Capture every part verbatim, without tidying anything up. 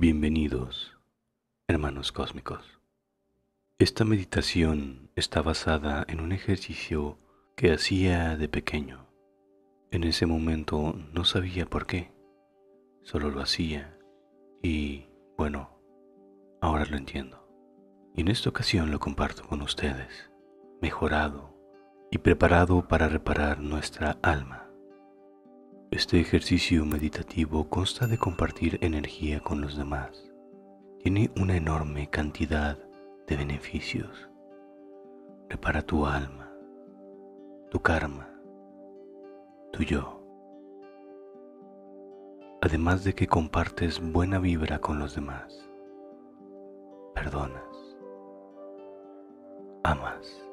Bienvenidos, hermanos cósmicos. Esta meditación está basada en un ejercicio que hacía de pequeño. En ese momento no sabía por qué, solo lo hacía y, bueno, ahora lo entiendo. Y en esta ocasión lo comparto con ustedes, mejorado y preparado para reparar nuestra alma. Este ejercicio meditativo consta de compartir energía con los demás. Tiene una enorme cantidad de beneficios. Repara tu alma, tu karma, tu yo. Además de que compartes buena vibra con los demás. Perdonas. Amas.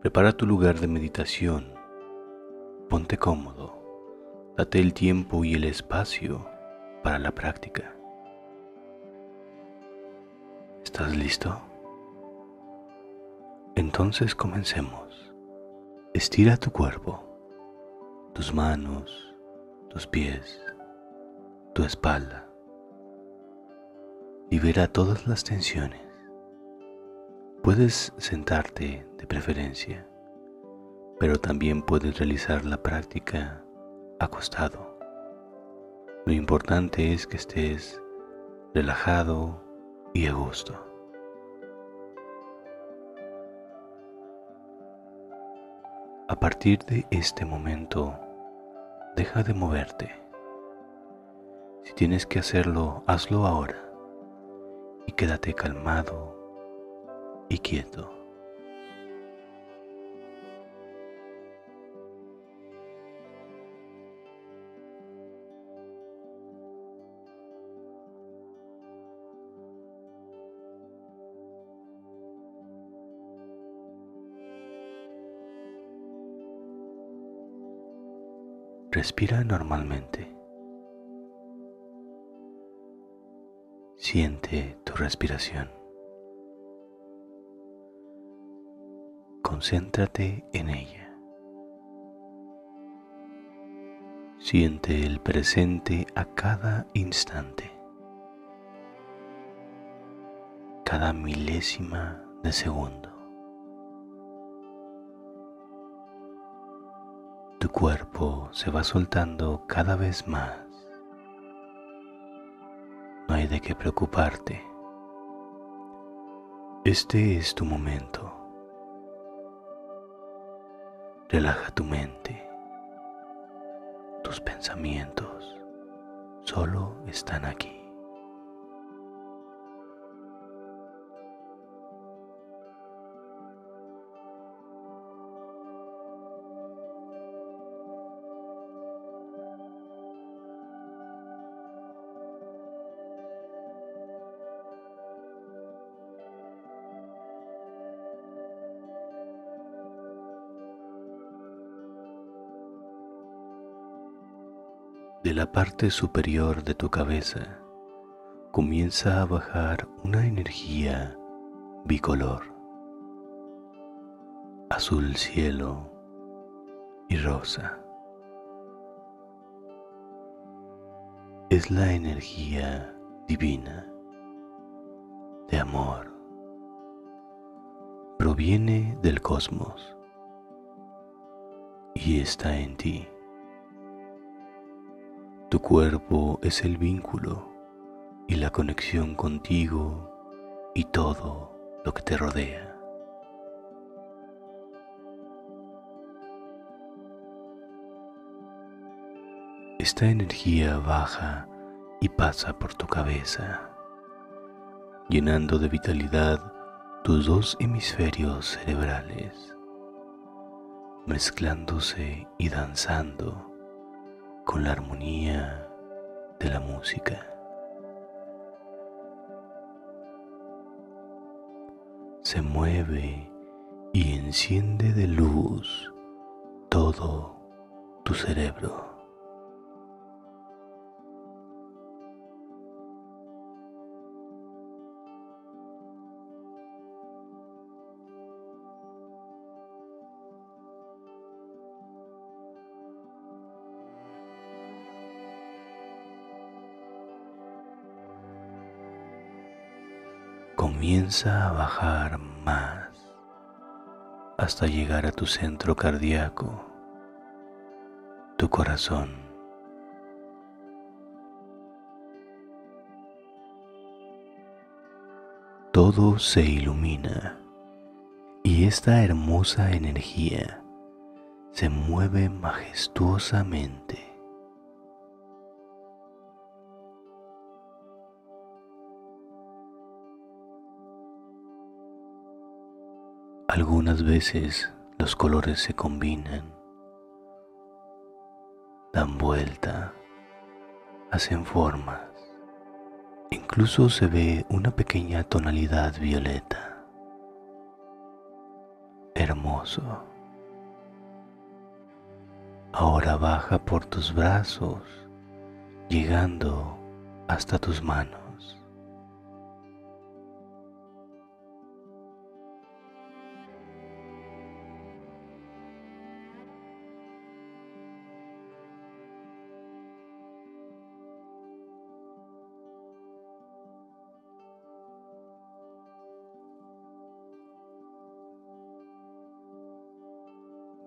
Prepara tu lugar de meditación. Ponte cómodo, date el tiempo y el espacio para la práctica. ¿Estás listo? Entonces comencemos. Estira tu cuerpo, tus manos, tus pies, tu espalda. Libera todas las tensiones. Puedes sentarte de preferencia, pero también puedes realizar la práctica acostado. Lo importante es que estés relajado y a gusto. A partir de este momento, deja de moverte. Si tienes que hacerlo, hazlo ahora y quédate calmado y quieto. Respira normalmente. Siente tu respiración. Concéntrate en ella. Siente el presente a cada instante, cada milésima de segundo. Tu cuerpo se va soltando cada vez más. No hay de qué preocuparte. Este es tu momento. Relaja tu mente. Tus pensamientos solo están aquí. De la parte superior de tu cabeza comienza a bajar una energía bicolor, azul cielo y rosa. Es la energía divina de amor. Proviene del cosmos y está en ti. Tu cuerpo es el vínculo y la conexión contigo y todo lo que te rodea. Esta energía baja y pasa por tu cabeza, llenando de vitalidad tus dos hemisferios cerebrales, mezclándose y danzando con la armonía de la música. Se mueve y enciende de luz todo tu cerebro. comienza a bajar más hasta llegar a tu centro cardíaco, tu corazón. Todo se ilumina y esta hermosa energía se mueve majestuosamente. Algunas veces los colores se combinan, dan vuelta, hacen formas. Incluso se ve una pequeña tonalidad violeta. Hermoso. Ahora baja por tus brazos, llegando hasta tus manos.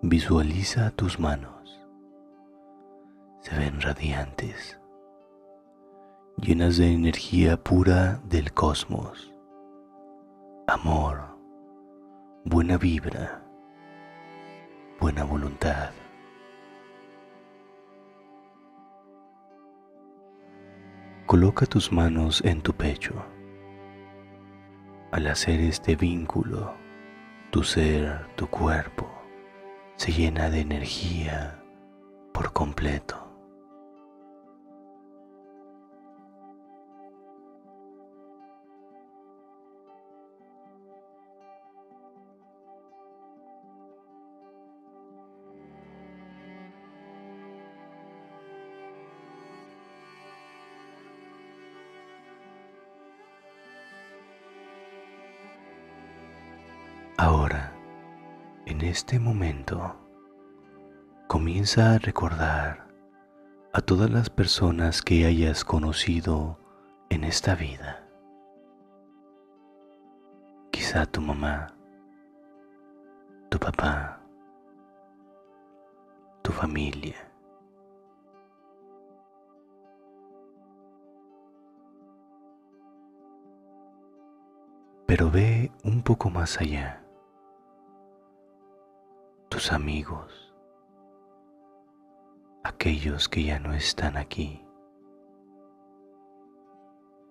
Visualiza tus manos, se ven radiantes, llenas de energía pura del cosmos, amor, buena vibra, buena voluntad. Coloca tus manos en tu pecho. Al hacer este vínculo, tu ser, tu cuerpo, se llena de energía por completo. Ahora, en este momento, comienza a recordar a todas las personas que hayas conocido en esta vida. Quizá tu mamá, tu papá, tu familia. Pero ve un poco más allá. Tus amigos, aquellos que ya no están aquí,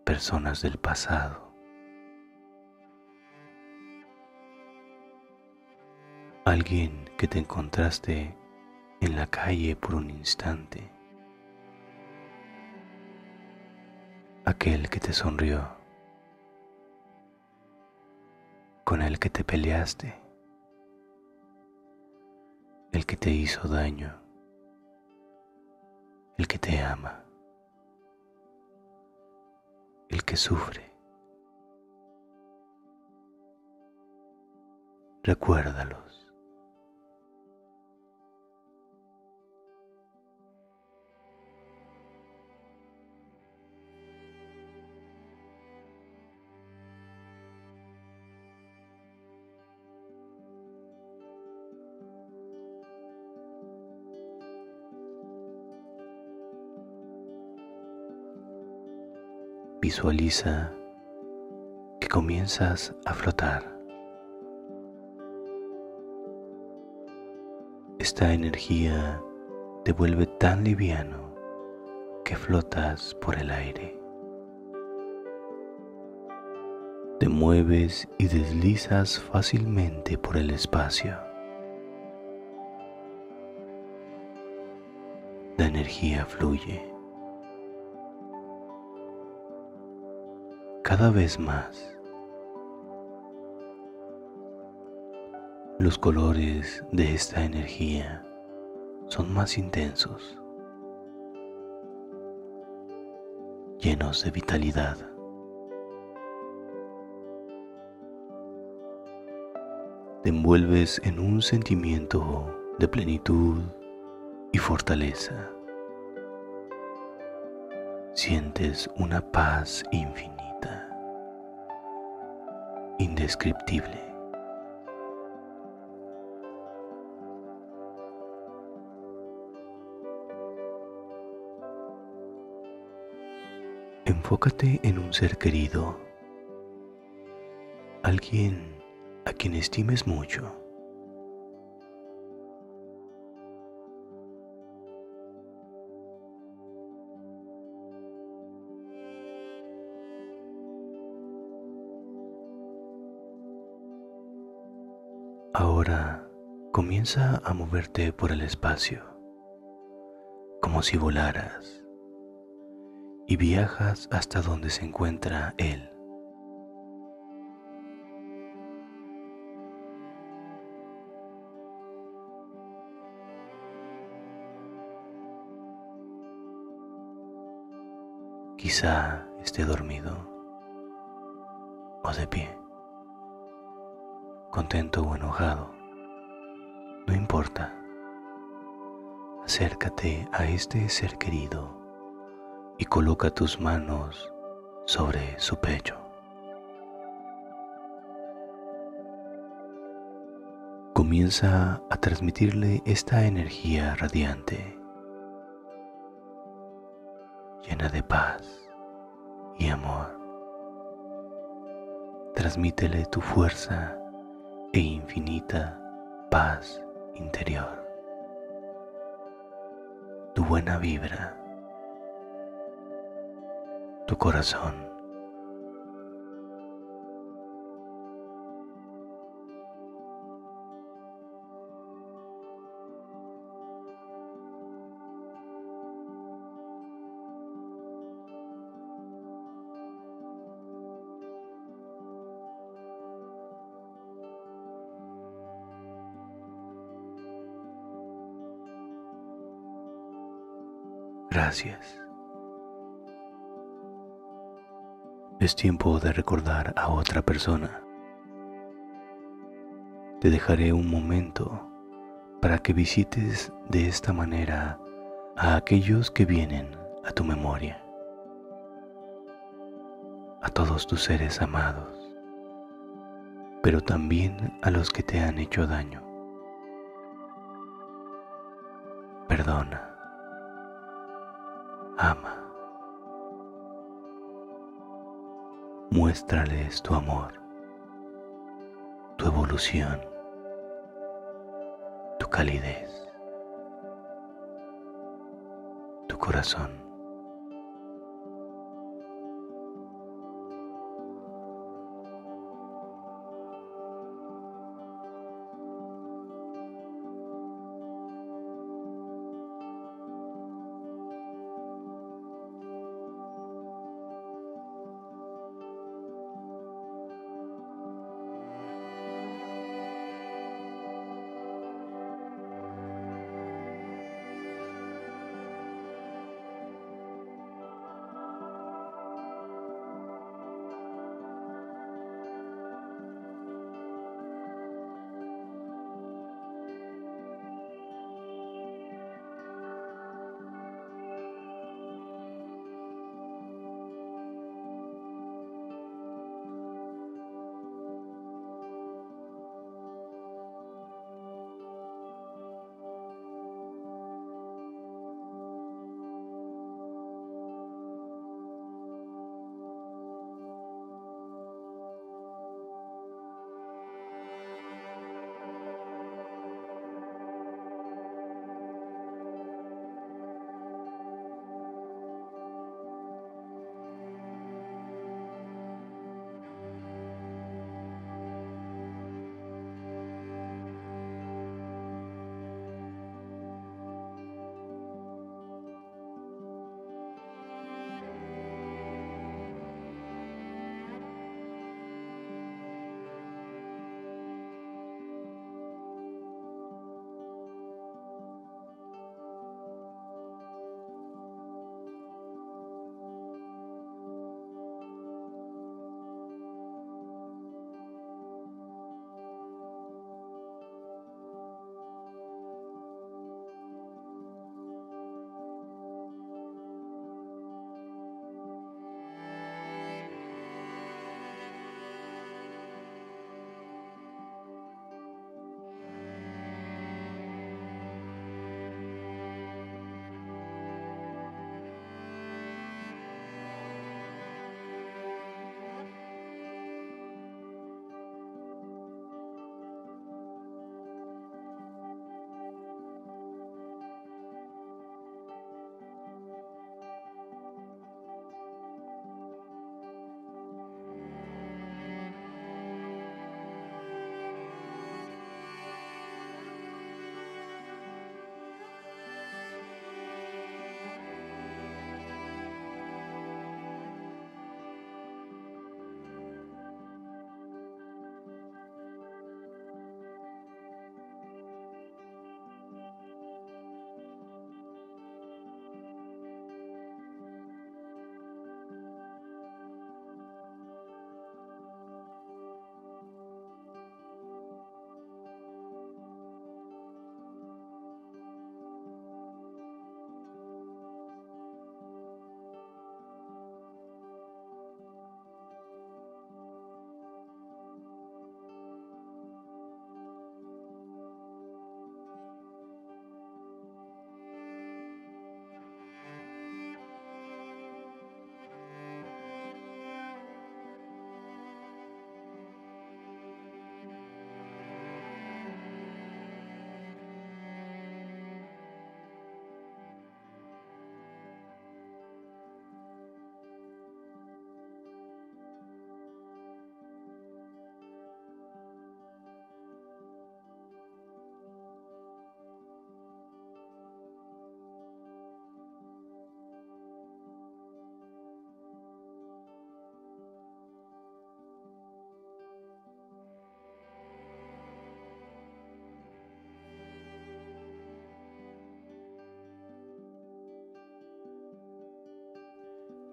personas del pasado. Alguien que te encontraste en la calle por un instante, aquel que te sonrió, con el que te peleaste, el que te hizo daño, el que te ama, el que sufre. Recuérdalos. Visualiza que comienzas a flotar. Esta energía te vuelve tan liviano que flotas por el aire. Te mueves y deslizas fácilmente por el espacio. La energía fluye cada vez más. Los colores de esta energía son más intensos, llenos de vitalidad. Te envuelves en un sentimiento de plenitud y fortaleza. Sientes una paz infinita. indescriptible. Enfócate en un ser querido, alguien a quien estimes mucho. Ahora comienza a moverte por el espacio, como si volaras, y viajas hasta donde se encuentra él. Quizá esté dormido o de pie, contento o enojado, no importa. Acércate a este ser querido y coloca tus manos sobre su pecho. Comienza a transmitirle esta energía radiante, llena de paz y amor. Transmítele tu fuerza e infinita paz interior, tu buena vibra, tu corazón. Gracias. Es tiempo de recordar a otra persona. Te dejaré un momento para que visites de esta manera a aquellos que vienen a tu memoria, a todos tus seres amados, pero también a los que te han hecho daño. Perdona. Ama. Muéstrales tu amor, tu evolución, tu calidez, tu corazón.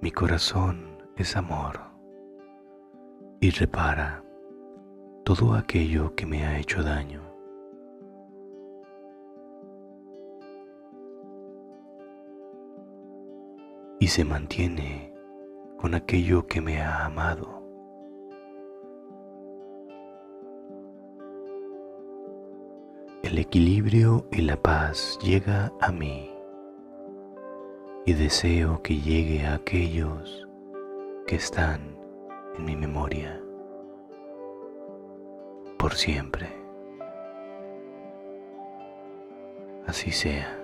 Mi corazón es amor y repara todo aquello que me ha hecho daño. Y se mantiene con aquello que me ha amado. El equilibrio y la paz llega a mí y deseo que llegue a aquellos que están en mi memoria por siempre. Así sea.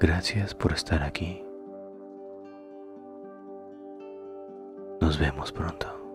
Gracias por estar aquí. Nos vemos pronto.